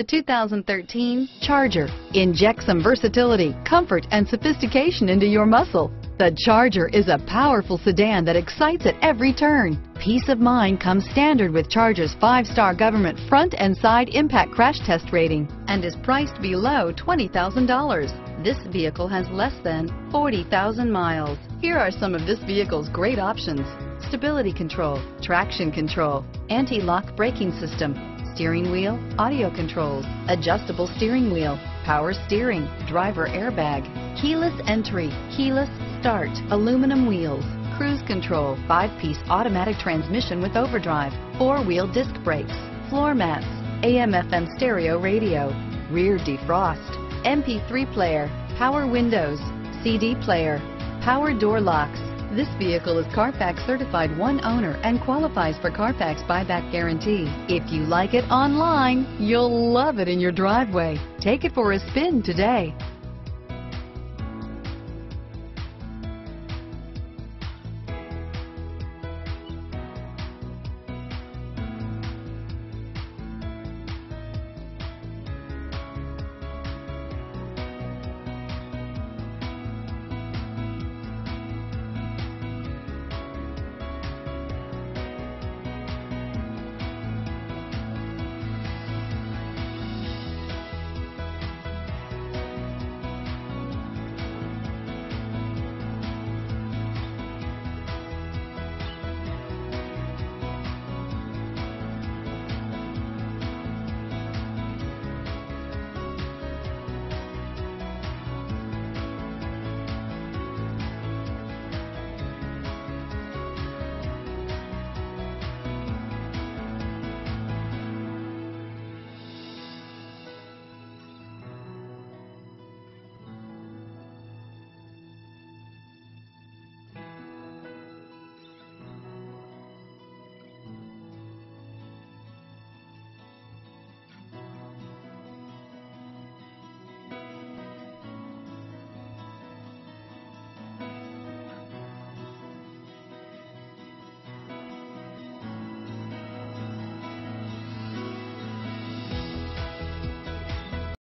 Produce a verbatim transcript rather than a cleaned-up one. The two thousand thirteen Charger. Inject some versatility, comfort, and sophistication into your muscle. The Charger is a powerful sedan that excites at every turn. Peace of mind comes standard with Charger's five-star government front and side impact crash test rating and is priced below twenty thousand dollars. This vehicle has less than forty thousand miles. Here are some of this vehicle's great options: stability control, traction control, anti-lock braking system, steering wheel audio controls, adjustable steering wheel, power steering, driver airbag, keyless entry, keyless start, aluminum wheels, cruise control, five-piece automatic transmission with overdrive, four-wheel disc brakes, floor mats, A M F M stereo radio, rear defrost, M P three player, power windows, C D player, power door locks. This vehicle is Carfax certified one owner and qualifies for Carfax buyback guarantee. If you like it online, you'll love it in your driveway. Take it for a spin today.